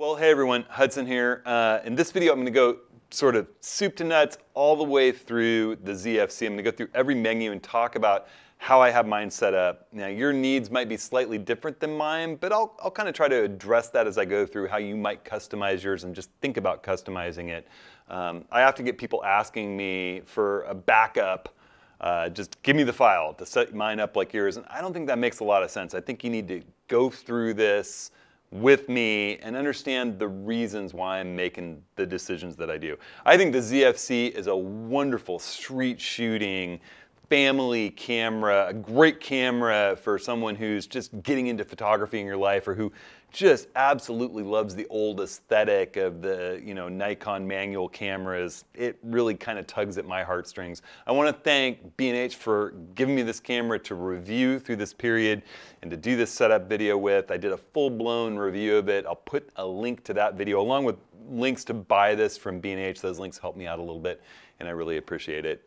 Well, hey everyone, Hudson here. In this video, I'm going to go sort of soup to nuts all the way through the ZFC. I'm going to go through every menu and talk about how I have mine set up. Now, your needs might be slightly different than mine, but I'll kind of try to address that as I go through how you might customize yours and just think about customizing it. I often get people asking me for a backup. Just give me the file to set mine up like yours. And I don't think that makes a lot of sense. I think you need to go through this with me and understand the reasons why I'm making the decisions that I do. I think the ZFC is a wonderful street shooting, family camera, a great camera for someone who's just getting into photography in your life or who just absolutely loves the old aesthetic of the, you know, Nikon manual cameras. It really kind of tugs at my heartstrings. I want to thank B&H for giving me this camera to review through this period and to do this setup video with. I did a full-blown review of it. I'll put a link to that video along with links to buy this from B&H. Those links help me out a little bit and I really appreciate it.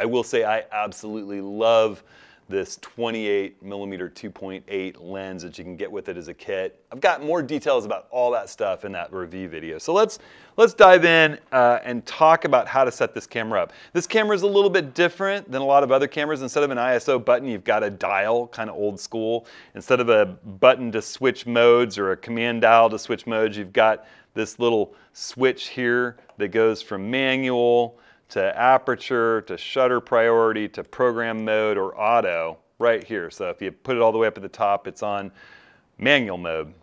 I will say I absolutely love this 28 millimeter 2.8 lens that you can get with it as a kit. I've got more details about all that stuff in that review video. So let's dive in and talk about how to set this camera up. This camera is a little bit different than a lot of other cameras. Instead of an ISO button, you've got a dial, kind of old school. Instead of a button to switch modes or a command dial to switch modes, you've got this little switch here that goes from manual to aperture, to shutter priority, to program mode or auto right here. So if you put it all the way up at the top, it's on manual mode.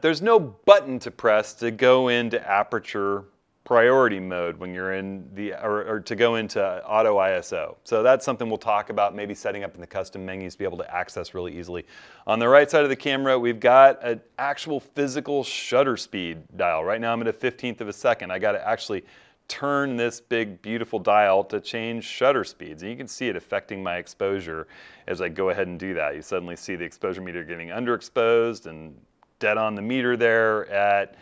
There's no button to press to go into aperture priority mode when you're in the, or to go into auto ISO. So that's something we'll talk about, maybe setting up in the custom menus to be able to access really easily. On the right side of the camera, we've got an actual physical shutter speed dial. Right now I'm at a 15th of a second. I gotta actually turn this big beautiful dial to change shutter speeds. And you can see it affecting my exposure as I go ahead and do that. You suddenly see the exposure meter getting underexposed and dead on the meter there at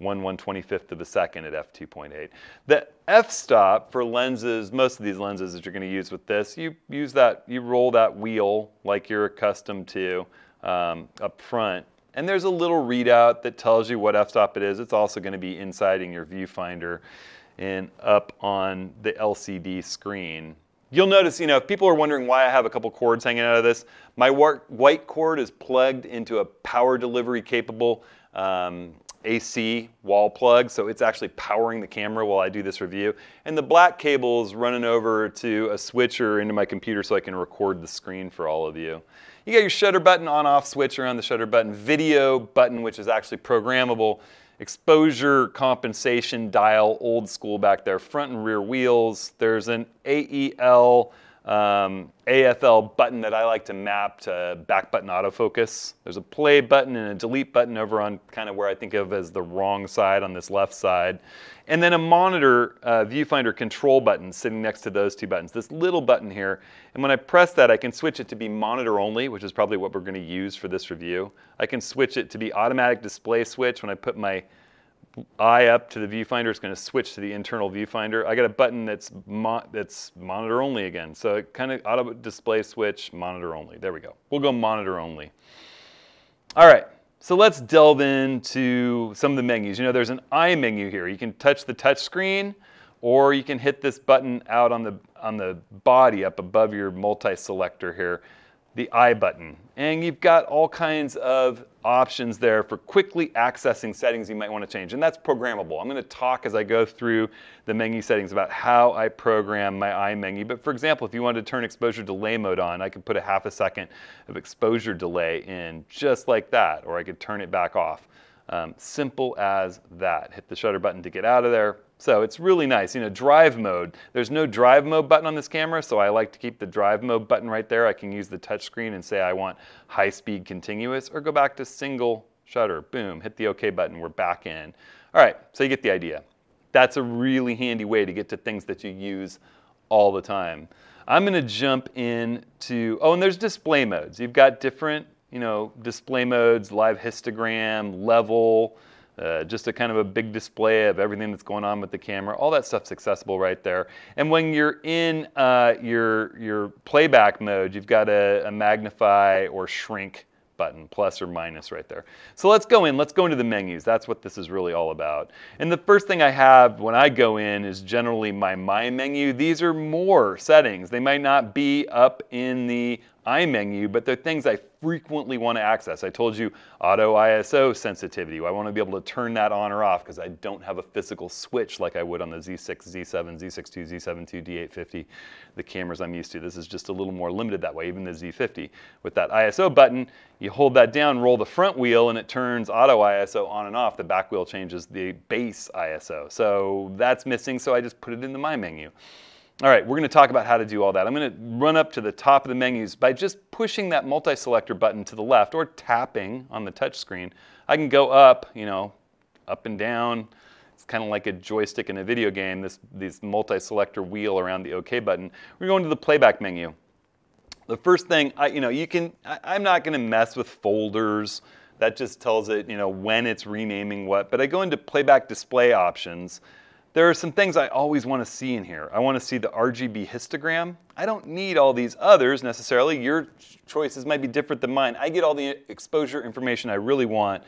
1/125th of a second at f2.8. The f-stop for lenses, most of these lenses that you're going to use with this, you use that, you roll that wheel like you're accustomed to up front. And there's a little readout that tells you what f-stop it is. It's also going to be inside in your viewfinder and up on the LCD screen. You'll notice, you know, if people are wondering why I have a couple cords hanging out of this, my white cord is plugged into a power delivery capable AC wall plug, so it's actually powering the camera while I do this review. And the black cable is running over to a switcher into my computer so I can record the screen for all of you. You got your shutter button on-off switcher on the shutter button, video button, which is actually programmable, exposure compensation dial, old school back there, front and rear wheels. There's an AEL, AFL button that I like to map to back button autofocus. There's a play button and a delete button over on kind of where I think of as the wrong side on this left side. And then a monitor viewfinder control button sitting next to those two buttons, this little button here. And when I press that, I can switch it to be monitor only, which is probably what we're going to use for this review. I can switch it to be automatic display switch. When I put my eye up to the viewfinder, it's going to switch to the internal viewfinder. I got a button that's monitor only again. So it kind of auto display switch, monitor only. There we go. We'll go monitor only. All right. So let's delve into some of the menus. You know, there's an eye menu here. You can touch the touch screen, or you can hit this button out on the body up above your multi-selector here, the eye button. And you've got all kinds of options there for quickly accessing settings you might want to change. And that's programmable. I'm going to talk as I go through the menu settings about how I program my eye menu. But for example, if you wanted to turn exposure delay mode on, I could put a half a second of exposure delay in just like that, or I could turn it back off. Simple as that. Hit the shutter button to get out of there. So it's really nice. You know, drive mode. There's no drive mode button on this camera, so I like to keep the drive mode button right there. I can use the touch screen and say I want high speed continuous, or go back to single shutter. Boom, hit the OK button. We're back in. All right, so you get the idea. That's a really handy way to get to things that you use all the time. I'm going to jump in to, oh, and there's display modes. You've got different, you know, display modes, live histogram, level, just a kind of a big display of everything that's going on with the camera. All that stuff's accessible right there. And when you're in your playback mode, you've got a magnify or shrink button, plus or minus right there. So let's go in, let's go into the menus. That's what this is really all about. And the first thing I have when I go in is generally my My menu. These are more settings. They might not be up in the I menu, but they're things I frequently want to access. I told you auto ISO sensitivity. I want to be able to turn that on or off because I don't have a physical switch like I would on the Z6, Z7, Z6II, Z7II, D850, the cameras I'm used to. This is just a little more limited that way, even the Z50. With that ISO button, you hold that down, roll the front wheel, and it turns auto ISO on and off. The back wheel changes the base ISO. So that's missing, so I just put it in the My menu. All right, we're going to talk about how to do all that. I'm going to run up to the top of the menus by just pushing that multi-selector button to the left or tapping on the touch screen. I can go up, you know, up and down. It's kind of like a joystick in a video game, this multi-selector wheel around the OK button. We're going to the playback menu. The first thing, I'm not going to mess with folders. That just tells it, you know, when it's renaming what. But I go into playback display options. There are some things I always want to see in here. I want to see the RGB histogram. I don't need all these others necessarily. Your choices might be different than mine. I get all the exposure information I really want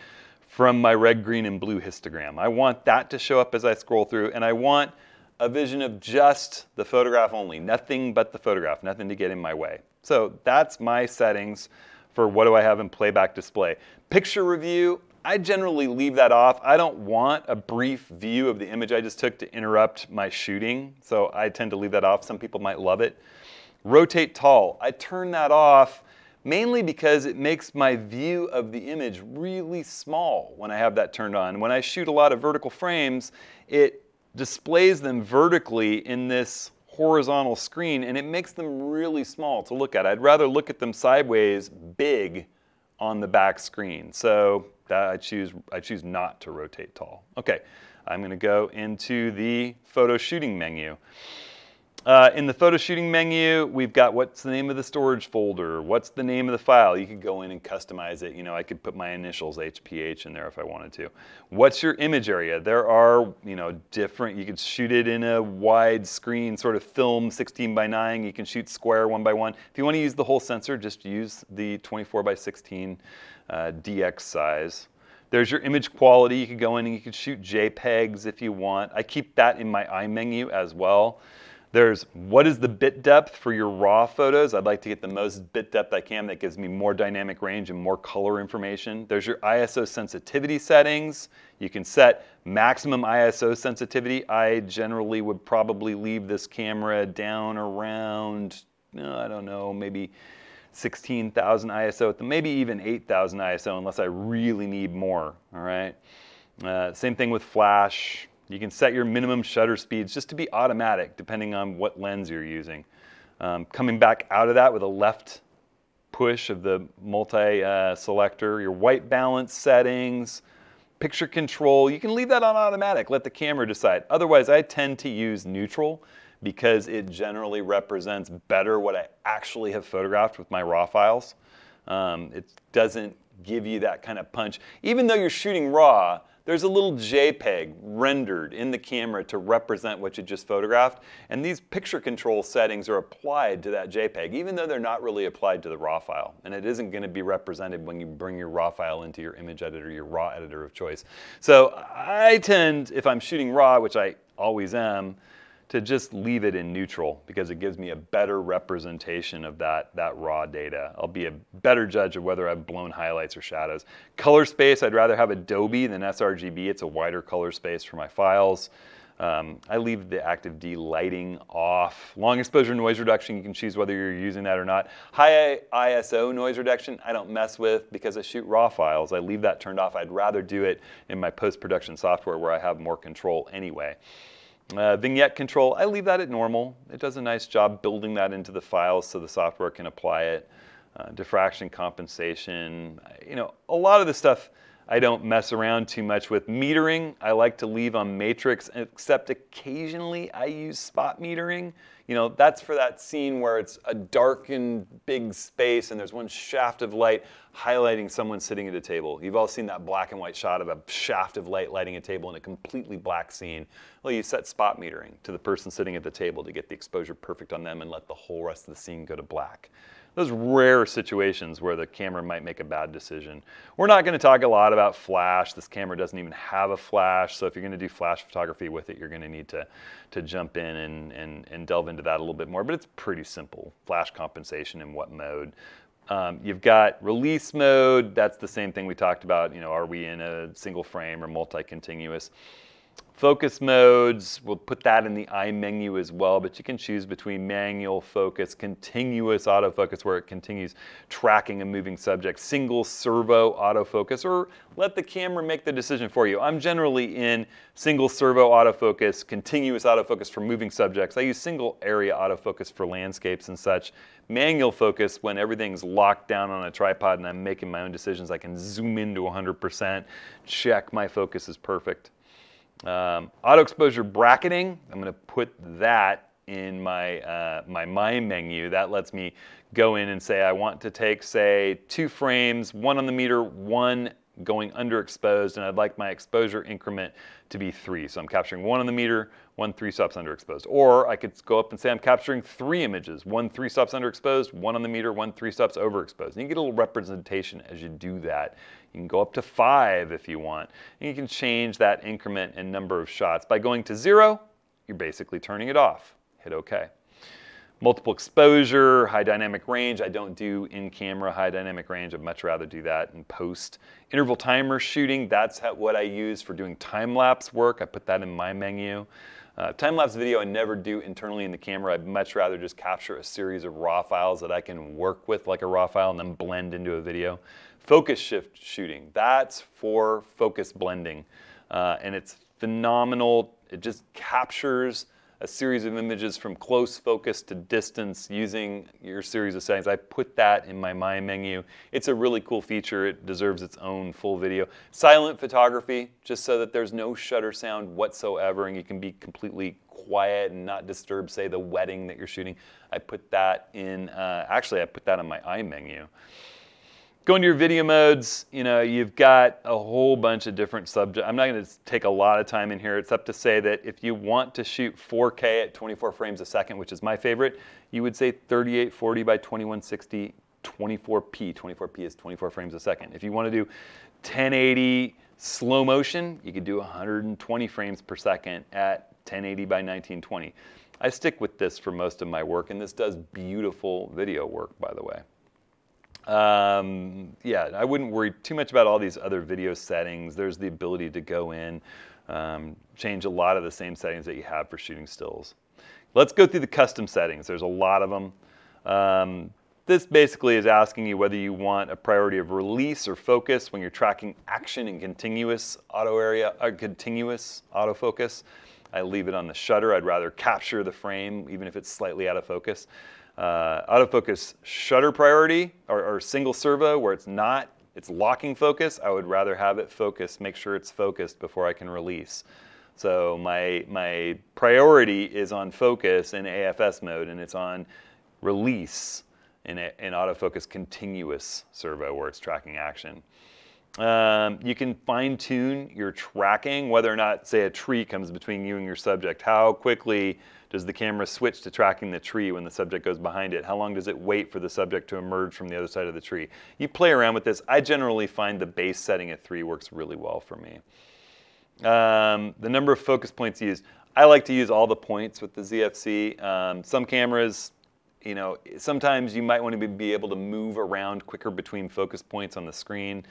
from my red, green, and blue histogram. I want that to show up as I scroll through, and I want a vision of just the photograph only, nothing but the photograph, nothing to get in my way. So that's my settings for what do I have in playback display. Picture review, I generally leave that off. I don't want a brief view of the image I just took to interrupt my shooting, so I tend to leave that off. Some people might love it. Rotate tall, I turn that off mainly because it makes my view of the image really small when I have that turned on. When I shoot a lot of vertical frames, it displays them vertically in this horizontal screen, and it makes them really small to look at. I'd rather look at them sideways big on the back screen. So I choose not to rotate tall. Okay, I'm going to go into the photo shooting menu. In the photo shooting menu, we've got what's the name of the storage folder, what's the name of the file. You could go in and customize it. You know, I could put my initials HPH in there if I wanted to. What's your image area? There are, you know, different, you could shoot it in a wide screen sort of film 16:9. You can shoot square 1:1. If you want to use the whole sensor, just use the 24:16 DX size. There's your image quality. You could go in and you could shoot JPEGs if you want. I keep that in my iMenu as well. There's what is the bit depth for your raw photos. I'd like to get the most bit depth I can. That gives me more dynamic range and more color information. There's your ISO sensitivity settings. You can set maximum ISO sensitivity. I generally would probably leave this camera down around, I don't know, maybe 16,000 ISO, maybe even 8,000 ISO unless I really need more, all right? Same thing with flash. You can set your minimum shutter speeds just to be automatic depending on what lens you're using. Coming back out of that with a left push of the multi-selector, your white balance settings, picture control, you can leave that on automatic, let the camera decide. Otherwise, I tend to use neutral because it generally represents better what I actually have photographed with my raw files. It doesn't give you that kind of punch. Even though you're shooting raw, there's a little JPEG rendered in the camera to represent what you just photographed, and these picture control settings are applied to that JPEG, even though they're not really applied to the raw file, and it isn't going to be represented when you bring your raw file into your image editor, your raw editor of choice. So I tend, if I'm shooting raw, which I always am, to just leave it in neutral because it gives me a better representation of that raw data. I'll be a better judge of whether I've blown highlights or shadows. Color space, I'd rather have Adobe than sRGB. It's a wider color space for my files. I leave the active D lighting off. Long exposure noise reduction, you can choose whether you're using that or not. High ISO noise reduction, I don't mess with because I shoot raw files. I leave that turned off. I'd rather do it in my post-production software where I have more control anyway. Vignette control, I leave that at normal. It does a nice job building that into the files so the software can apply it. Diffraction compensation, you know, a lot of the stuff I don't mess around too much with. Metering, I like to leave on matrix, except occasionally I use spot metering. You know, that's for that scene where it's a darkened big space and there's one shaft of light highlighting someone sitting at a table. You've all seen that black and white shot of a shaft of light lighting a table in a completely black scene. Well, you set spot metering to the person sitting at the table to get the exposure perfect on them and let the whole rest of the scene go to black. those rare situations where the camera might make a bad decision. We're not going to talk a lot about flash. This camera doesn't even have a flash, so if you're going to do flash photography with it, you're going to need to jump in and delve into that a little bit more, but it's pretty simple. Flash compensation in what mode. You've got release mode. That's the same thing we talked about. You know, are we in a single frame or multi-continuous? Focus modes, we'll put that in the eye menu as well, but you can choose between manual focus, continuous autofocus where it continues tracking a moving subject, single servo autofocus, or let the camera make the decision for you. I'm generally in single servo autofocus, continuous autofocus for moving subjects. I use single area autofocus for landscapes and such. Manual focus, when everything's locked down on a tripod and I'm making my own decisions, I can zoom into 100%, check my focus is perfect. Auto exposure bracketing, I'm going to put that in my my menu. That lets me go in and say I want to take, say, 2 frames, 1 on the meter, 1 going underexposed, and I'd like my exposure increment to be 3. So I'm capturing 1 on the meter, 1 3-stops underexposed. Or I could go up and say I'm capturing 3 images, 1 3-stops underexposed, 1 on the meter, 1 3-stops overexposed. And you get a little representation as you do that. You can go up to 5 if you want. And you can change that increment and number of shots. By going to 0, you're basically turning it off. Hit OK. Multiple exposure, high dynamic range. I don't do in-camera high dynamic range. I'd much rather do that in post. Interval timer shooting, that's what I use for doing time-lapse work. I put that in my menu. Time-lapse video I never do internally in the camera. I'd much rather just capture a series of raw files that I can work with like a raw file and then blend into a video. Focus shift shooting, that's for focus blending. And it's phenomenal. It just captures a series of images from close focus to distance using your series of settings. I put that in my My menu. It's a really cool feature. It deserves its own full video. Silent photography, just so that there's no shutter sound whatsoever and you can be completely quiet and not disturb, say, the wedding that you're shooting. I put that in, actually, I put that in my I menu. Going to your video modes, you know, you've got a whole bunch of different subjects. I'm not going to take a lot of time in here, except to say that if you want to shoot 4K at 24 frames a second, which is my favorite, you would say 3840 by 2160, 24p. 24p is 24 frames a second. If you want to do 1080 slow motion, you could do 120 frames per second at 1080 by 1920. I stick with this for most of my work, and this does beautiful video work, by the way. Yeah, I wouldn't worry too much about all these other video settings. There's the ability to go in, change a lot of the same settings that you have for shooting stills. Let's go through the custom settings. There's a lot of them. This basically is asking you whether you want a priority of release or focus when you're tracking action and continuous auto area, or continuous autofocus. I leave it on the shutter. I'd rather capture the frame, even if it's slightly out of focus. Autofocus shutter priority, or single servo where it's not, it's locking focus. I would rather have it focused, make sure it's focused before I can release. So my priority is on focus in AFS mode, and it's on release in autofocus continuous servo where it's tracking action. You can fine tune your tracking, whether or not, say, a tree comes between you and your subject. How quickly does the camera switch to tracking the tree when the subject goes behind it? How long does it wait for the subject to emerge from the other side of the tree? You play around with this. I generally find the base setting at 3 works really well for me. The number of focus points used. I like to use all the points with the ZFC. Some cameras, you know, sometimes you might want to be able to move around quicker between focus points on the screen.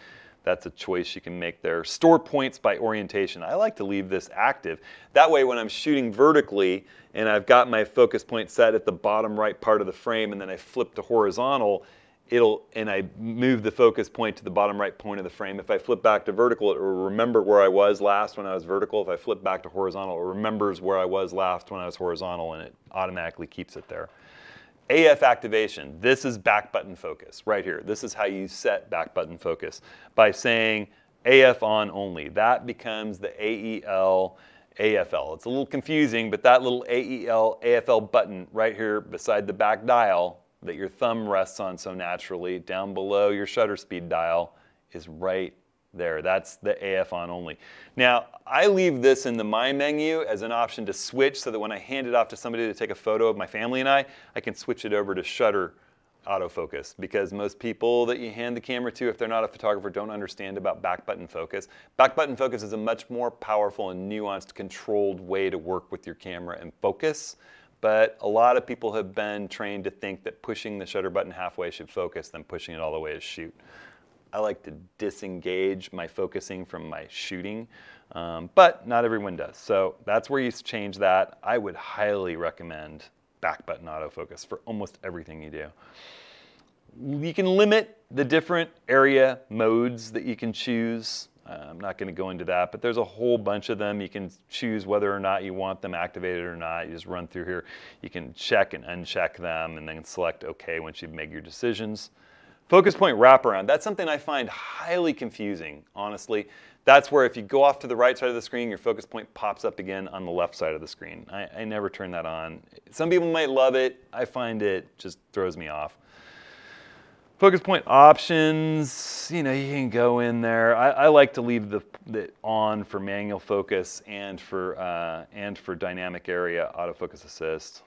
That's a choice you can make there. Store points by orientation. I like to leave this active. That way when I'm shooting vertically and I've got my focus point set at the bottom right part of the frame and then I flip to horizontal, and I move the focus point to the bottom right point of the frame. If I flip back to vertical, it will remember where I was last when I was vertical. If I flip back to horizontal, it remembers where I was last when I was horizontal, and it automatically keeps it there. AF activation, this is back button focus right here. This is how you set back button focus, by saying AF on only. That becomes the AEL, AFL. It's a little confusing, but that little AEL, AFL button right here beside the back dial that your thumb rests on so naturally, down below your shutter speed dial, is right there. That's the AF on only. Now, I leave this in the My menu as an option to switch, so that when I hand it off to somebody to take a photo of my family and I can switch it over to shutter autofocus, because most people that you hand the camera to, if they're not a photographer, don't understand about back button focus. Back button focus is a much more powerful and nuanced, controlled way to work with your camera and focus. But a lot of people have been trained to think that pushing the shutter button halfway should focus, then pushing it all the way is shoot. I like to disengage my focusing from my shooting, but not everyone does. So that's where you change that. I would highly recommend back button autofocus for almost everything you do. You can limit the different area modes that you can choose. I'm not going to go into that, but there's a whole bunch of them. You can choose whether or not you want them activated or not. You just run through here. You can check and uncheck them and then select OK once you make your decisions. Focus point wraparound. That's something I find highly confusing, honestly. That's where if you go off to the right side of the screen, your focus point pops up again on the left side of the screen. I never turn that on. Some people might love it. I find it just throws me off. Focus point options, you know, you can go in there. I like to leave the on for manual focus and for dynamic area autofocus assist.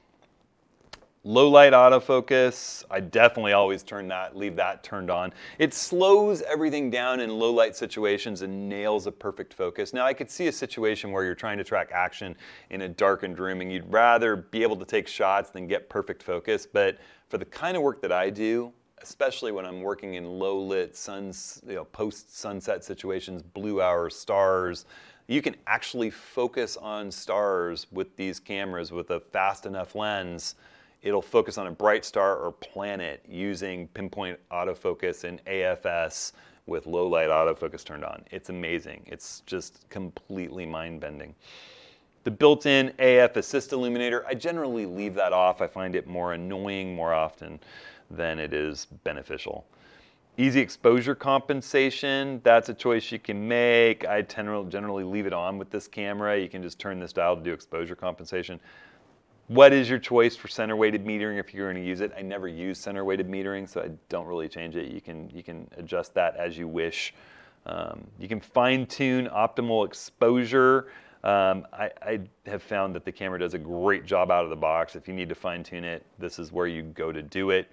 Low light autofocus, I definitely always turn that, leave that turned on. It slows everything down in low light situations and nails a perfect focus. Now I could see a situation where you're trying to track action in a darkened room and you'd rather be able to take shots than get perfect focus, but for the kind of work that I do, especially when I'm working in low-lit, you know, post-sunset situations, blue hour, stars. You can actually focus on stars with these cameras with a fast enough lens. It'll focus on a bright star or planet using pinpoint autofocus and AFS with low-light autofocus turned on. It's amazing. It's just completely mind-bending. The built-in AF assist illuminator, I generally leave that off. I find it more annoying more often than it is beneficial. Easy exposure compensation, that's a choice you can make. I generally leave it on with this camera. You can just turn this dial to do exposure compensation. What is your choice for center weighted metering if you're going to use it? I never use center weighted metering, so I don't really change it. You can adjust that as you wish. You can fine tune optimal exposure. I have found that the camera does a great job out of the box. If you need to fine tune it, this is where you go to do it.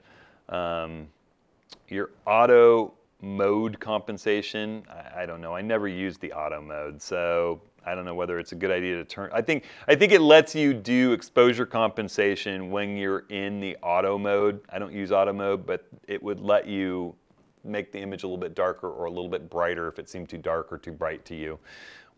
Your auto mode compensation, I don't know. I never used the auto mode, so I don't know whether it's a good idea to turn. I think it lets you do exposure compensation when you're in the auto mode. I don't use auto mode, but it would let you make the image a little bit darker or a little bit brighter if it seemed too dark or too bright to you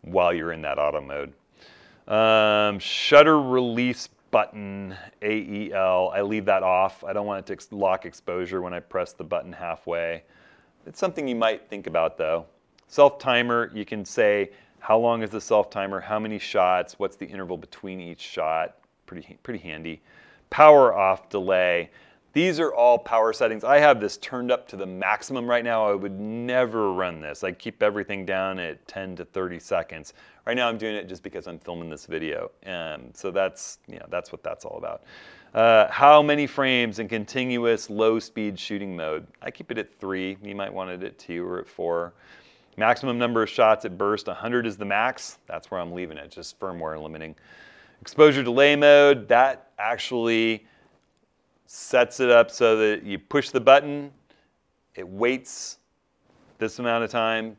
while you're in that auto mode. Shutter release button, AEL, I leave that off. I don't want it to lock exposure when I press the button halfway. It's something you might think about though. Self-timer, you can say how long is the self-timer, how many shots, what's the interval between each shot, pretty handy. Power off delay, these are all power settings. I have this turned up to the maximum right now. I would never run this. I keep everything down at 10 to 30 seconds. Right now I'm doing it just because I'm filming this video. So that's, you know, that's what that's all about. How many frames in continuous low speed shooting mode? I keep it at 3. You might want it at 2 or at 4. Maximum number of shots at burst, 100 is the max. That's where I'm leaving it, just firmware limiting. Exposure delay mode, that actually sets it up so that you push the button, it waits this amount of time,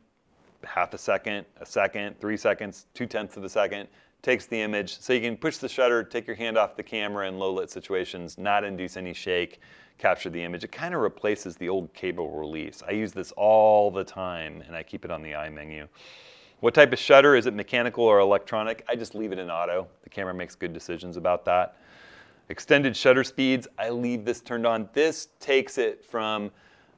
half a second, 3 seconds, 0.2 of a second, takes the image. So you can push the shutter, take your hand off the camera in low-lit situations, not induce any shake, capture the image. It kind of replaces the old cable release. I use this all the time, and I keep it on the I menu. What type of shutter? Is it mechanical or electronic? I just leave it in auto. The camera makes good decisions about that. Extended shutter speeds, I leave this turned on. This takes it from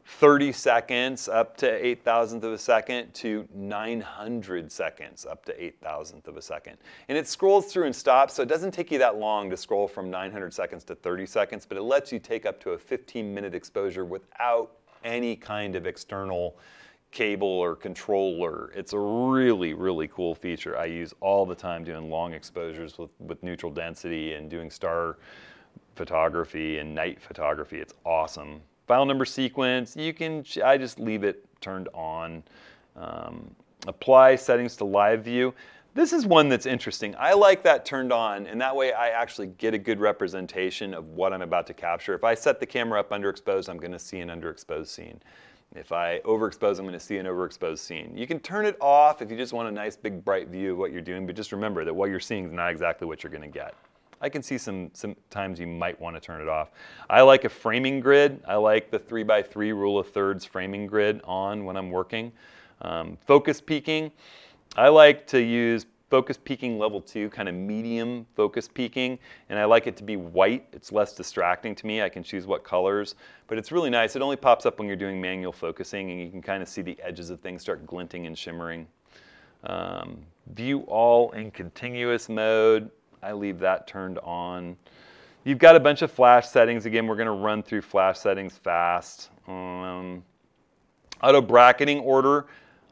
30 seconds up to 0.8 of a second to 900 seconds up to 0.8 of a second. And it scrolls through and stops, so it doesn't take you that long to scroll from 900 seconds to 30 seconds, but it lets you take up to a 15-minute exposure without any kind of external cable or controller. It's a really, really cool feature I use all the time doing long exposures with neutral density and doing star photography and night photography. It's awesome. File number sequence, I just leave it turned on. Apply settings to live view. This is one that's interesting. I like that turned on, and that way I actually get a good representation of what I'm about to capture. If I set the camera up underexposed, I'm going to see an underexposed scene. If I overexpose, I'm going to see an overexposed scene. You can turn it off if you just want a nice big bright view of what you're doing, but just remember that what you're seeing is not exactly what you're going to get. I can see some times you might want to turn it off. I like a framing grid. I like the 3x3 rule of thirds framing grid on when I'm working. Focus peaking. I like to use focus peaking level 2, kind of medium focus peaking, and I like it to be white. It's less distracting to me. I can choose what colors, but it's really nice. It only pops up when you're doing manual focusing, and you can kind of see the edges of things start glinting and shimmering. View all in continuous mode. I leave that turned on. You've got a bunch of flash settings. Again, we're going to run through flash settings fast. Auto bracketing order.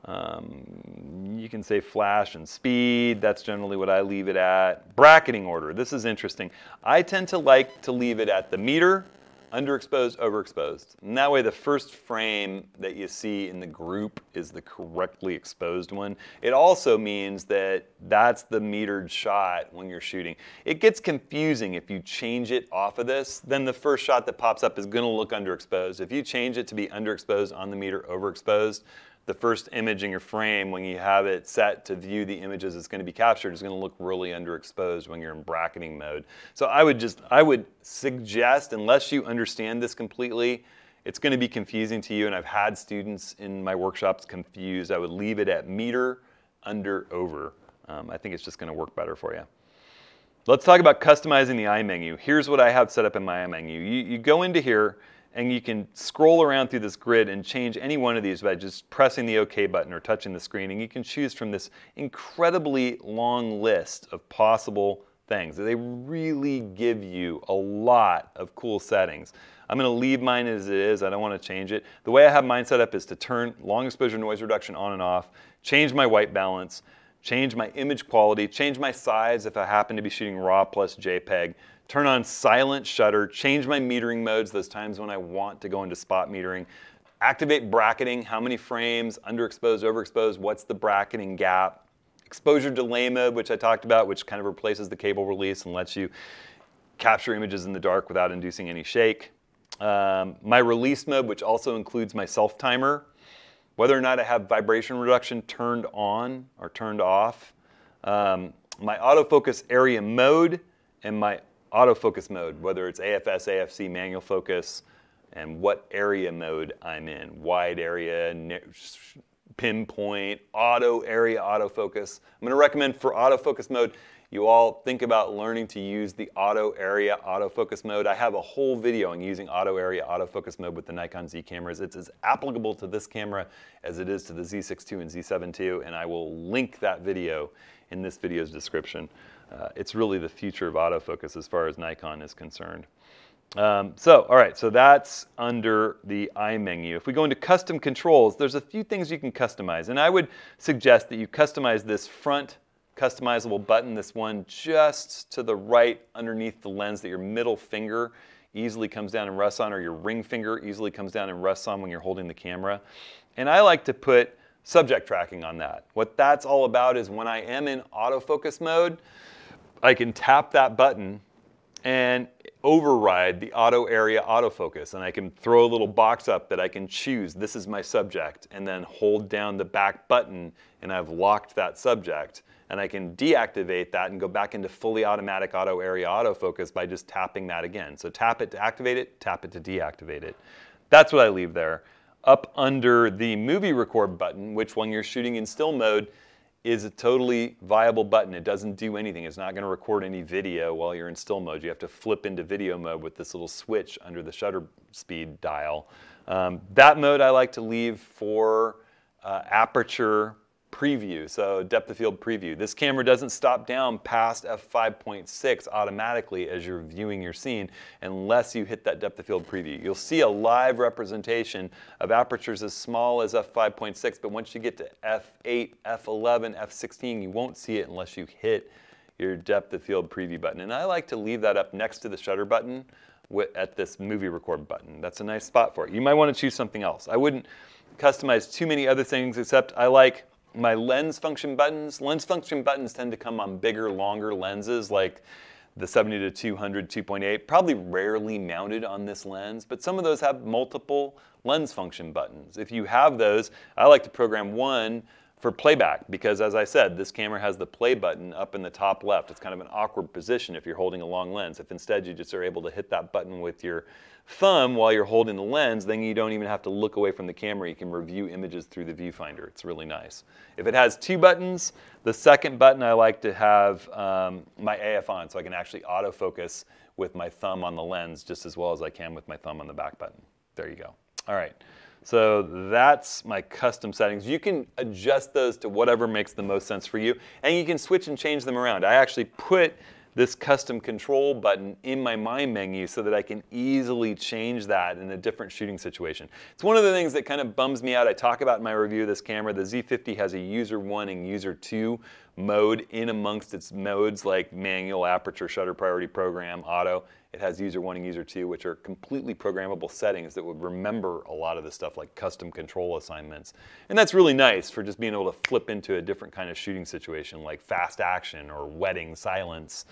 You can say flash and speed. That's generally what I leave it at. Bracketing order. This is interesting. I tend to like to leave it at the meter, underexposed, overexposed. And that way the first frame that you see in the group is the correctly exposed one. It also means that that's the metered shot when you're shooting. It gets confusing if you change it off of this, then the first shot that pops up is going to look underexposed. If you change it to be underexposed, on the meter, overexposed, the first image in your frame, when you have it set to view the images that's going to be captured, is going to look really underexposed when you're in bracketing mode. So I would suggest, unless you understand this completely, it's going to be confusing to you, and I've had students in my workshops confused. I would leave it at meter, under, over. I think it's just going to work better for you. Let's talk about customizing the iMenu. Here's what I have set up in my iMenu. You go into here, and you can scroll around through this grid and change any one of these by just pressing the OK button or touching the screen, and you can choose from this incredibly long list of possible things. They really give you a lot of cool settings. I'm going to leave mine as it is. I don't want to change it. The way I have mine set up is to turn long exposure noise reduction on and off, change my white balance, change my image quality, change my size if I happen to be shooting RAW plus JPEG, turn on silent shutter, change my metering modes those times when I want to go into spot metering, activate bracketing, how many frames, underexposed, overexposed, what's the bracketing gap, exposure delay mode, which I talked about, which kind of replaces the cable release and lets you capture images in the dark without inducing any shake, my release mode, which also includes my self timer, whether or not I have vibration reduction turned on or turned off, my autofocus area mode, and my autofocus mode, whether it's AFS, AFC, manual focus, and what area mode I'm in. Wide area, pinpoint, auto area, autofocus. I'm going to recommend for autofocus mode, you all think about learning to use the auto area autofocus mode. I have a whole video on using auto area autofocus mode with the Nikon Z cameras. It's as applicable to this camera as it is to the Z6II and Z7II, and I will link that video in this video's description. It's really the future of autofocus as far as Nikon is concerned. All right, so that's under the iMenu. If we go into custom controls, there's a few things you can customize, and I would suggest that you customize this front customizable button, this one just to the right underneath the lens that your middle finger easily comes down and rests on, or your ring finger easily comes down and rests on when you're holding the camera. And I like to put subject tracking on that. What that's all about is when I am in autofocus mode, I can tap that button and override the auto area autofocus, and I can throw a little box up that I can choose, this is my subject, and then hold down the back button, and I've locked that subject. And I can deactivate that and go back into fully automatic auto area autofocus by just tapping that again. So tap it to activate it, tap it to deactivate it. That's what I leave there. Up under the movie record button, which when you're shooting in still mode is a totally viable button. It doesn't do anything. It's not going to record any video while you're in still mode. You have to flip into video mode with this little switch under the shutter speed dial. That mode I like to leave for aperture preview, so depth of field preview. This camera doesn't stop down past f5.6 automatically as you're viewing your scene unless you hit that depth of field preview. You'll see a live representation of apertures as small as f5.6, but once you get to f8, f11, f16, you won't see it unless you hit your depth of field preview button. And I like to leave that up next to the shutter button at this movie record button. That's a nice spot for it. You might want to choose something else. I wouldn't customize too many other things, except I like My lens function buttons tend to come on bigger, longer lenses like the 70-200 2.8, probably rarely mounted on this lens, but some of those have multiple lens function buttons. If you have those, I like to program one for playback because, as I said, this camera has the play button up in the top left. It's kind of an awkward position if you're holding a long lens. If instead you just are able to hit that button with your thumb while you're holding the lens, then you don't even have to look away from the camera. You can review images through the viewfinder. It's really nice. If it has two buttons, the second button I like to have my AF on, so I can actually autofocus with my thumb on the lens just as well as I can with my thumb on the back button. There you go. All right. So that's my custom settings. You can adjust those to whatever makes the most sense for you, and you can switch and change them around. I actually put this custom control button in my mind menu so that I can easily change that in a different shooting situation. It's one of the things that kind of bums me out. I talk about in my review of this camera, the Z50 has a user 1 and user 2 mode in amongst its modes like manual, aperture, shutter priority, program, auto. It has user 1 and user 2, which are completely programmable settings that would remember a lot of the stuff like custom control assignments. And that's really nice for just being able to flip into a different kind of shooting situation like fast action or wedding silence.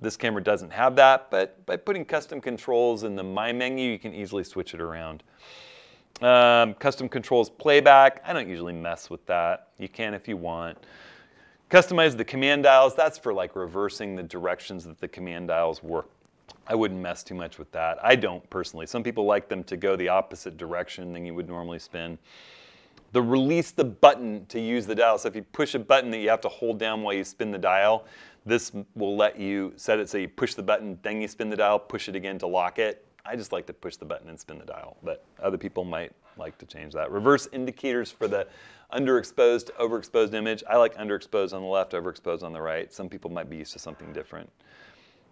This camera doesn't have that, but by putting custom controls in the My menu, you can easily switch it around. Custom controls playback, I don't usually mess with that. You can if you want. Customize the command dials, that's for like reversing the directions that the command dials work. I wouldn't mess too much with that. I don't personally. Some people like them to go the opposite direction than you would normally spin. The release the button to use the dial. So if you push a button that you have to hold down while you spin the dial, this will let you set it so you push the button, then you spin the dial, push it again to lock it. I just like to push the button and spin the dial, but other people might like to change that. Reverse indicators for the underexposed to overexposed image. I like underexposed on the left, overexposed on the right. Some people might be used to something different.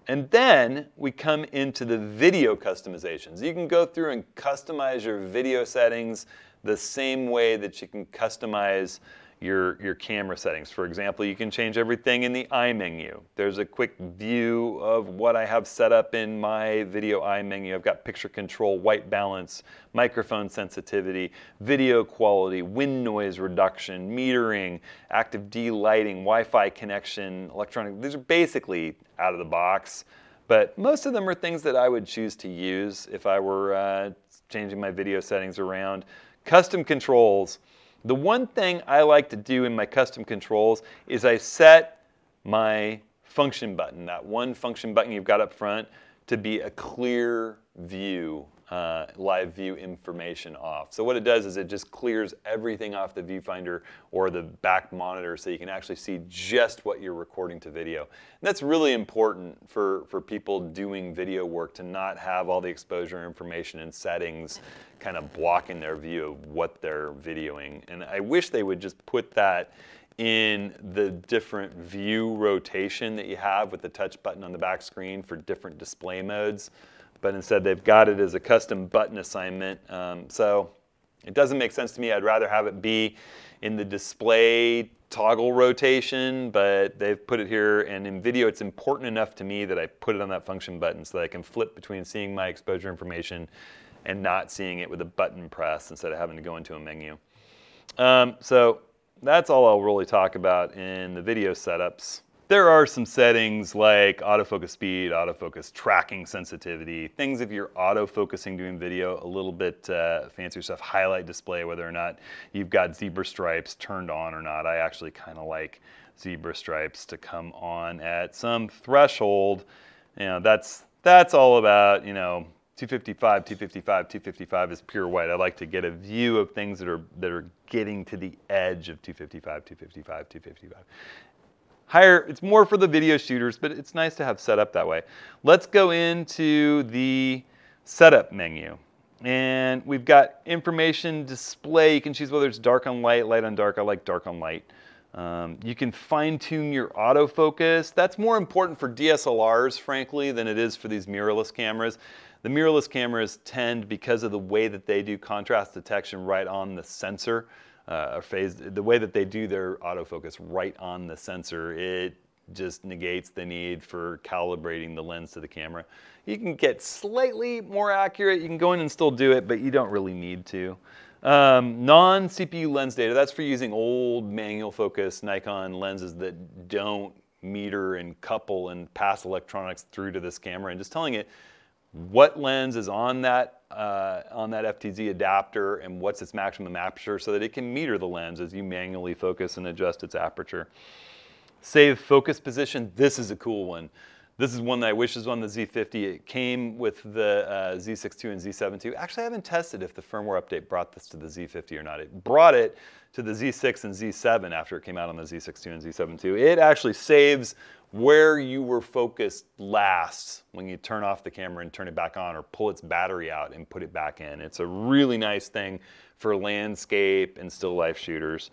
And then we come into the video customizations. You can go through and customize your video settings the same way that you can customize your camera settings. For example, you can change everything in the I menu. There's a quick view of what I have set up in my video I menu. I've got picture control, white balance, microphone sensitivity, video quality, wind noise reduction, metering, active D lighting, Wi-Fi connection, electronic. These are basically out of the box, but most of them are things that I would choose to use if I were changing my video settings around. Custom controls. The one thing I like to do in my custom controls is I set my function button, that one function button you've got up front, to be a clear view, live view information off. So what it does is it just clears everything off the viewfinder or the back monitor so you can actually see just what you're recording to video. And that's really important for people doing video work to not have all the exposure information and settings kind of blocking their view of what they're videoing. And I wish they would just put that in the different view rotation that you have with the touch button on the back screen for different display modes. But instead they've got it as a custom button assignment. So it doesn't make sense to me. I'd rather have it be in the display toggle rotation, but they've put it here. And in video, it's important enough to me that I put it on that function button so that I can flip between seeing my exposure information and not seeing it with a button press instead of having to go into a menu. So that's all I'll really talk about in the video setups. There are some settings like autofocus speed, autofocus tracking sensitivity, things if you're autofocusing doing video, a little bit fancier stuff, highlight display, whether or not you've got zebra stripes turned on or not. I actually kind of like zebra stripes to come on at some threshold. You know, that's all about, you know, 255, 255, 255 is pure white. I like to get a view of things that are getting to the edge of 255, 255, 255. Higher, it's more for the video shooters, but it's nice to have set up that way. Let's go into the setup menu. And we've got information display. You can choose whether it's dark on light, light on dark. I like dark on light. You can fine tune your autofocus. That's more important for DSLRs, frankly, than it is for these mirrorless cameras. The mirrorless cameras tend, because of the way that they do contrast detection right on the sensor, the way that they do their autofocus right on the sensor, it just negates the need for calibrating the lens to the camera. You can get slightly more accurate. You can go in and still do it, but you don't really need to. Non-CPU lens data, that's for using old manual focus Nikon lenses that don't meter and couple and pass electronics through to this camera, and just telling it what lens is on that FTZ adapter and what's its maximum aperture so that it can meter the lens as you manually focus and adjust its aperture. Save focus position, this is a cool one. This is one that I wish was on the Z50. It came with the Z6II and Z7II. Actually, I haven't tested if the firmware update brought this to the Z50 or not. It brought it to the Z6 and Z7 after it came out on the Z6II and Z7II. It actually saves where you were focused last when you turn off the camera and turn it back on, or pull its battery out and put it back in. It's a really nice thing for landscape and still life shooters.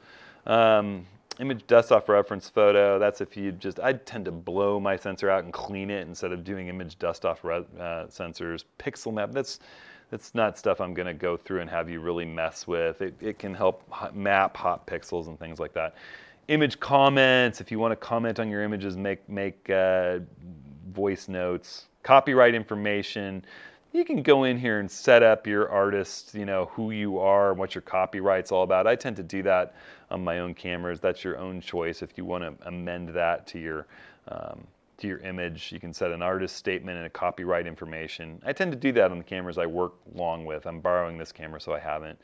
Image dust off reference photo, that's if you just, I tend to blow my sensor out and clean it instead of doing image dust off sensors. Pixel map, that's not stuff I'm gonna go through and have you really mess with. It can help map hot pixels and things like that. Image comments, if you wanna comment on your images, make voice notes. Copyright information, you can go in here and set up your artist, you know, who you are and what your copyright's all about. I tend to do that on my own cameras. That's your own choice. If you want to amend that to your image, you can set an artist statement and a copyright information. I tend to do that on the cameras I work long with. I'm borrowing this camera, so I haven't.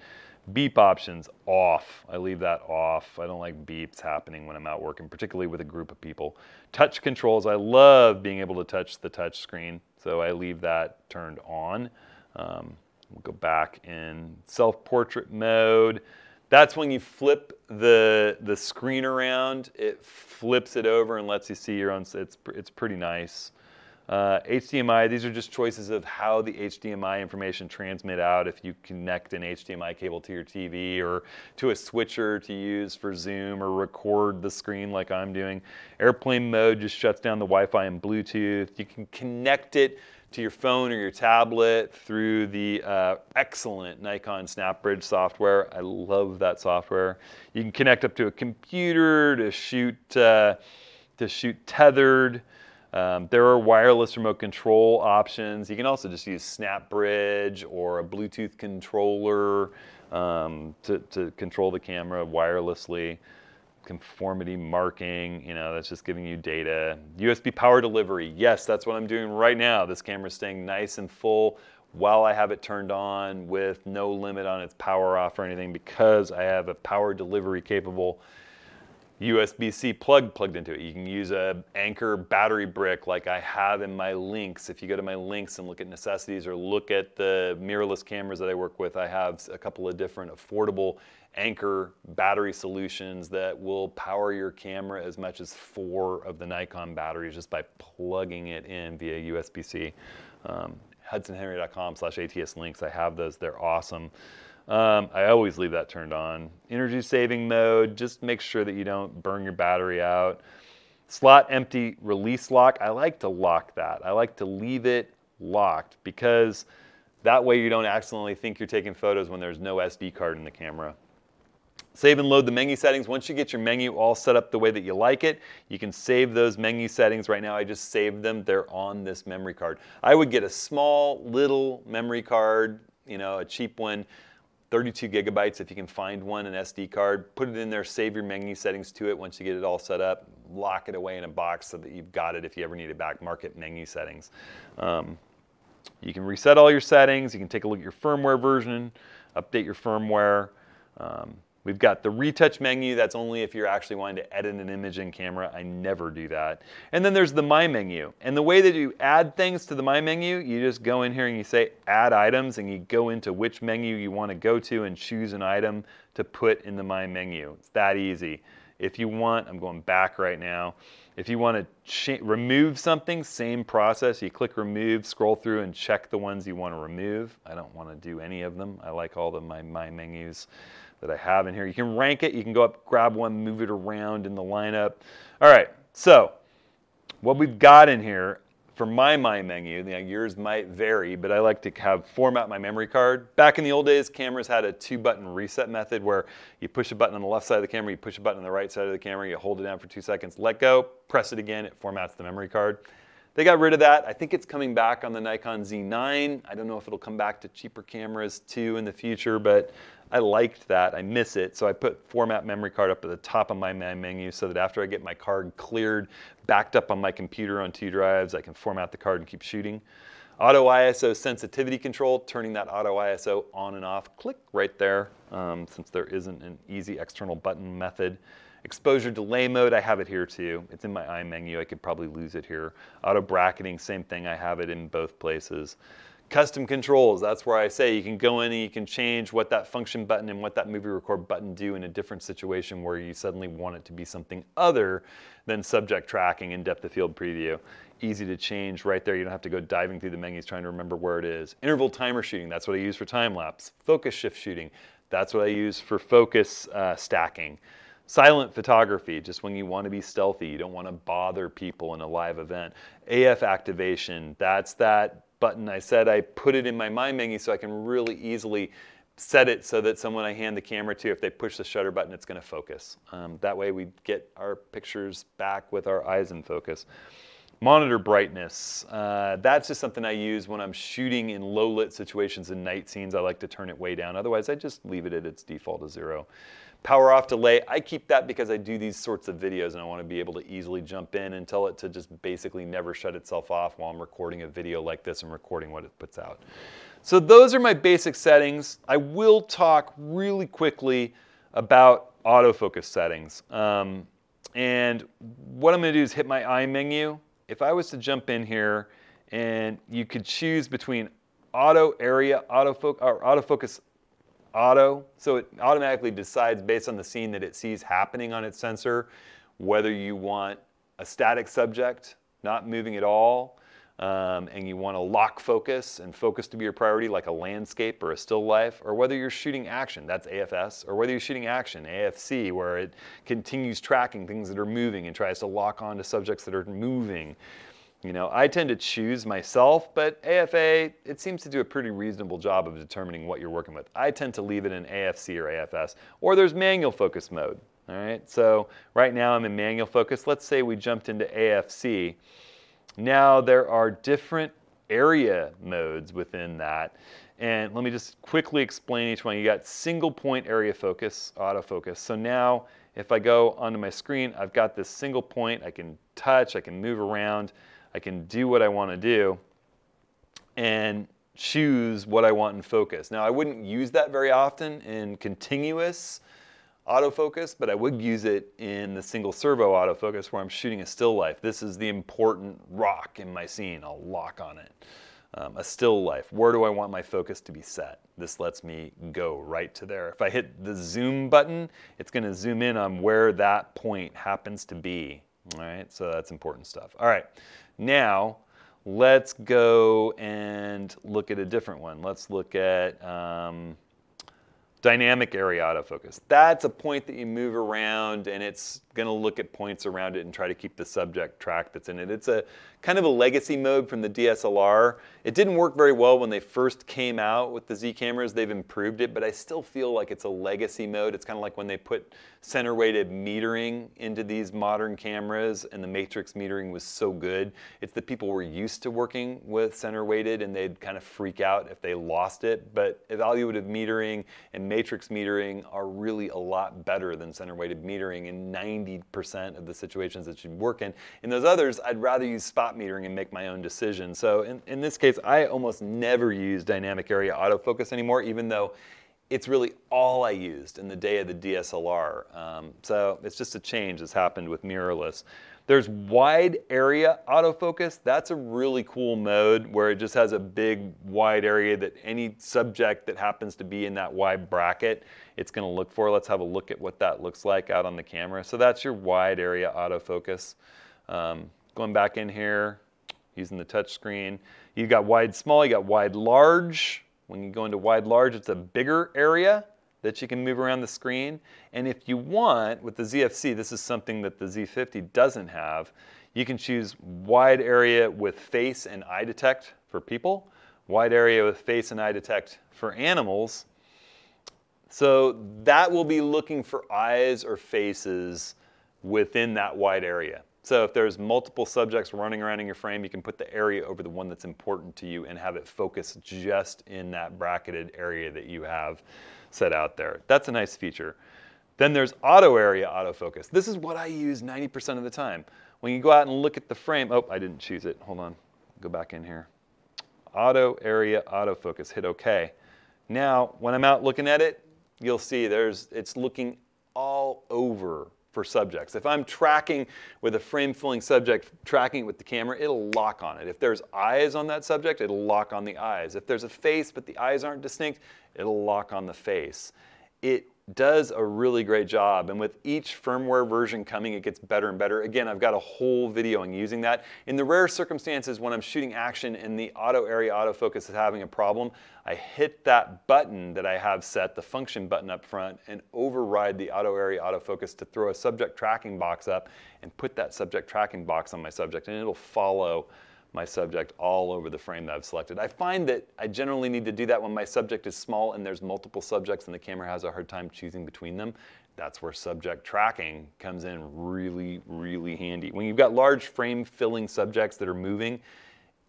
Beep options, off. I leave that off. I don't like beeps happening when I'm out working, particularly with a group of people. Touch controls, I love being able to touch the touch screen, so I leave that turned on. We'll go back in self-portrait mode. That's when you flip the screen around. It flips it over and lets you see your own. It's pretty nice. HDMI, these are just choices of how the HDMI information transmit out, if you connect an HDMI cable to your TV or to a switcher to use for Zoom or record the screen like I'm doing. Airplane mode just shuts down the Wi-Fi and Bluetooth. You can connect it to your phone or your tablet through the excellent Nikon SnapBridge software. I love that software. You can connect up to a computer to shoot tethered. There are wireless remote control options. You can also just use SnapBridge or a Bluetooth controller to control the camera wirelessly. Conformity marking, you know, that's just giving you data. USB power delivery, yes, that's what I'm doing right now. This camera's staying nice and full while I have it turned on with no limit on its power off or anything, because I have a power delivery capable USB-C plug plugged into it. You can use a Anker battery brick like I have in my links. If you go to my links and look at necessities or look at the mirrorless cameras that I work with, I have a couple of different affordable Anker battery solutions that will power your camera as much as 4 of the Nikon batteries just by plugging it in via USB-C. HudsonHenry.com/ATS links, I have those, they're awesome. I always leave that turned on. Energy saving mode, just make sure that you don't burn your battery out. Slot empty release lock, I like to lock that. I like to leave it locked because that way you don't accidentally think you're taking photos when there's no SD card in the camera. Save and load the menu settings. Once you get your menu all set up the way that you like it, you can save those menu settings. Right now I just saved them. They're on this memory card. I would get a small little memory card, you know, a cheap one. 32 gigabytes if you can find one, an SD card, put it in there, save your menu settings to it once you get it all set up, lock it away in a box so that you've got it if you ever need it back, mark it menu settings. You can reset all your settings, you can take a look at your firmware version, update your firmware. We've got the retouch menu, that's only if you're actually wanting to edit an image in camera, I never do that. And then there's the My menu, and the way that you add things to the My menu, you just go in here and you say add items, and you go into which menu you want to go to and choose an item to put in the My menu. It's that easy. If you want, I'm going back right now, if you want to remove something, same process, you click remove, scroll through and check the ones you want to remove. I don't want to do any of them. I like all of my menus that I have in here. You can rank it, you can go up, grab one, move it around in the lineup. All right, so what we've got in here for my menu, now yours might vary, but I like to have format my memory card. Back in the old days, cameras had a 2-button reset method where you push a button on the left side of the camera, you push a button on the right side of the camera, you hold it down for 2 seconds, let go, press it again, it formats the memory card. They got rid of that. I think it's coming back on the Nikon Z9. I don't know if it'll come back to cheaper cameras too in the future, but I liked that. I miss it. So I put format memory card up at the top of my main menu so that after I get my card cleared, backed up on my computer on 2 drives, I can format the card and keep shooting. Auto ISO sensitivity control, turning that auto ISO on and off. Click right there, since there isn't an easy external button method. Exposure delay mode, I have it here too. It's in my eye menu, I could probably lose it here. Auto bracketing, same thing, I have it in both places. Custom controls, that's where I say you can go in and you can change what that function button and what that movie record button do in a different situation where you suddenly want it to be something other than subject tracking and depth of field preview. Easy to change right there. You don't have to go diving through the menus trying to remember where it is. Interval timer shooting, that's what I use for time lapse. Focus shift shooting, that's what I use for focus stacking. Silent photography, just when you want to be stealthy, you don't want to bother people in a live event. AF activation, that's that button I said I put it in my mind menu so I can really easily set it so that someone I hand the camera to, if they push the shutter button, it's going to focus. That way we get our pictures back with our eyes in focus. Monitor brightness, that's just something I use when I'm shooting in low-lit situations and night scenes. I like to turn it way down. Otherwise, I just leave it at its default of 0. Power off delay, I keep that because I do these sorts of videos and I want to be able to easily jump in and tell it to just basically never shut itself off while I'm recording a video like this and recording what it puts out. So those are my basic settings. I will talk really quickly about autofocus settings. And what I'm going to do is hit my eye menu. If I was to jump in here and you could choose between auto area, autofocus auto, so it automatically decides based on the scene that it sees happening on its sensor, whether you want a static subject, not moving at all, and you want to lock focus and focus to be your priority like a landscape or a still life, or whether you're shooting action, that's AFS, or whether you're shooting action, AFC, where it continues tracking things that are moving and tries to lock on to subjects that are moving. You know, I tend to choose myself, but AFA, it seems to do a pretty reasonable job of determining what you're working with. I tend to leave it in AFC or AFS, or there's manual focus mode. All right, so right now I'm in manual focus. Let's say we jumped into AFC. Now there are different area modes within that. And let me just quickly explain each one. You got single point area focus, autofocus. So now if I go onto my screen, I've got this single point. I can touch, I can move around, I can do what I want to do and choose what I want in focus. Now I wouldn't use that very often in continuous autofocus, but I would use it in the single servo autofocus where I'm shooting a still life. This is the important rock in my scene. I'll lock on it. A still life. Where do I want my focus to be set? This lets me go right to there. If I hit the zoom button, it's going to zoom in on where that point happens to be. All right, so that's important stuff. All right, now let's go and look at a different one. Let's look at dynamic area autofocus. That's a point that you move around and it's going to look at points around it and try to keep the subject track that's in it. It's a kind of a legacy mode from the DSLR. It didn't work very well when they first came out with the Z cameras. They've improved it, but I still feel like it's a legacy mode. It's kind of like when they put center weighted metering into these modern cameras and the matrix metering was so good. It's that people were used to working with center weighted and they'd kind of freak out if they lost it, but evaluative metering and matrix metering are really a lot better than center-weighted metering in 90% of the situations that you work in. In those others, I'd rather use spot metering and make my own decision. So in this case, I almost never use dynamic area autofocus anymore, even though it's really all I used in the day of the DSLR. So it's just a change that's happened with mirrorless. There's wide area autofocus. That's a really cool mode where it just has a big wide area that any subject that happens to be in that wide bracket, it's going to look for. Let's have a look at what that looks like out on the camera. So that's your wide area autofocus. Going back in here, using the touch screen, you got wide small, you got wide large. When you go into wide large, it's a bigger area that you can move around the screen. And if you want, with the ZFC, this is something that the Z50 doesn't have, you can choose wide area with face and eye detect for people, wide area with face and eye detect for animals. So that will be looking for eyes or faces within that wide area. So if there's multiple subjects running around in your frame, you can put the area over the one that's important to you and have it focus just in that bracketed area that you have set out there. That's a nice feature. Then there's auto area autofocus. This is what I use 90% of the time. When you go out and look at the frame, oh, I didn't choose it. Hold on, go back in here. Auto area autofocus, hit OK. Now, when I'm out looking at it, you'll see it's looking all over for subjects. If I'm tracking with a frame-filling subject, tracking with the camera, it'll lock on it. If there's eyes on that subject, it'll lock on the eyes. If there's a face but the eyes aren't distinct, it'll lock on the face. It does a really great job, and with each firmware version coming, it gets better and better. Again, I've got a whole video on using that. In the rare circumstances when I'm shooting action and the auto area autofocus is having a problem, I hit that button that I have set, the function button up front, and override the auto area autofocus to throw a subject tracking box up and put that subject tracking box on my subject, and it'll follow my subject all over the frame that I've selected. I find that I generally need to do that when my subject is small and there's multiple subjects and the camera has a hard time choosing between them. That's where subject tracking comes in really, really handy. When you've got large frame filling subjects that are moving,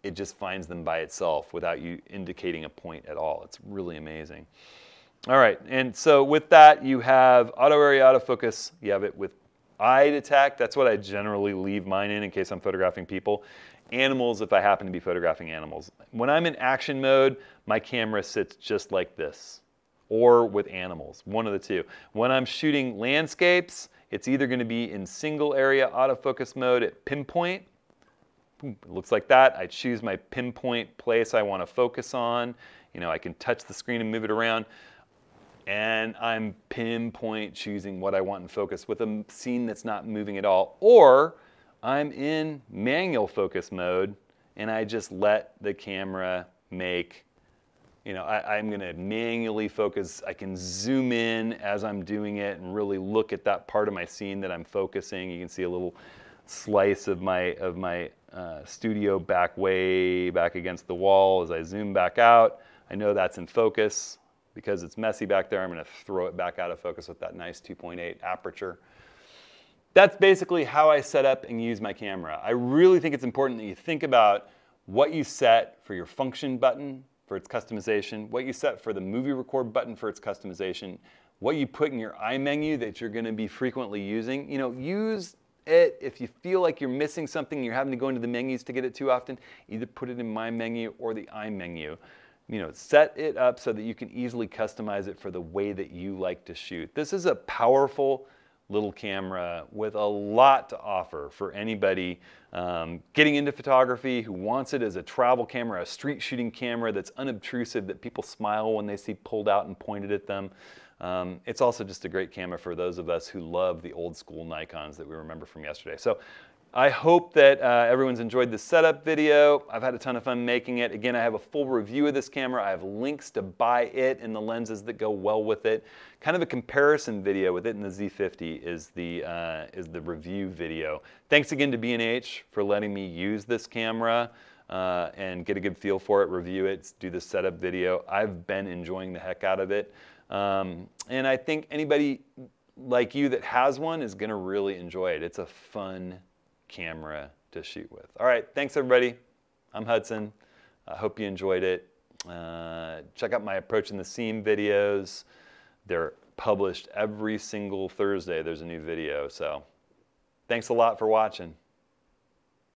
it just finds them by itself without you indicating a point at all. It's really amazing. All right, and so with that, you have auto area autofocus, you have it with eye detect. That's what I generally leave mine in case I'm photographing people. Animals, if I happen to be photographing animals. When I'm in action mode, my camera sits just like this, or with animals, one of the two. When I'm shooting landscapes, it's either going to be in single area autofocus mode at pinpoint. It looks like that. I choose my pinpoint place I want to focus on. You know, I can touch the screen and move it around. And I'm pinpoint choosing what I want in focus with a scene that's not moving at all. Or I'm in manual focus mode and I just let the camera make, you know, I'm going to manually focus. I can zoom in as I'm doing it and really look at that part of my scene that I'm focusing. You can see a little slice of my studio back way back against the wall as I zoom back out. I know that's in focus. Because it's messy back there, I'm going to throw it back out of focus with that nice 2.8 aperture. That's basically how I set up and use my camera. I really think it's important that you think about what you set for your function button for its customization, what you set for the movie record button for its customization, what you put in your iMenu that you're going to be frequently using. You know, use it if you feel like you're missing something, you're having to go into the menus to get it too often, either put it in my menu or the iMenu. You know, set it up so that you can easily customize it for the way that you like to shoot. This is a powerful little camera with a lot to offer for anybody getting into photography who wants it as a travel camera, a street shooting camera that's unobtrusive, that people smile when they see pulled out and pointed at them. It's also just a great camera for those of us who love the old school Nikons that we remember from yesterday. So I hope that everyone's enjoyed this setup video. I've had a ton of fun making it. Again, I have a full review of this camera. I have links to buy it and the lenses that go well with it. Kind of a comparison video with it and the Z50 is the review video. Thanks again to B&H for letting me use this camera and get a good feel for it, review it, do the setup video. I've been enjoying the heck out of it. And I think anybody like you that has one is gonna really enjoy it. It's a fun camera to shoot with. All right, thanks everybody. I'm Hudson. I hope you enjoyed it. Check out my Approach in the Seam videos. They're published every single Thursday. There's a new video. So thanks a lot for watching.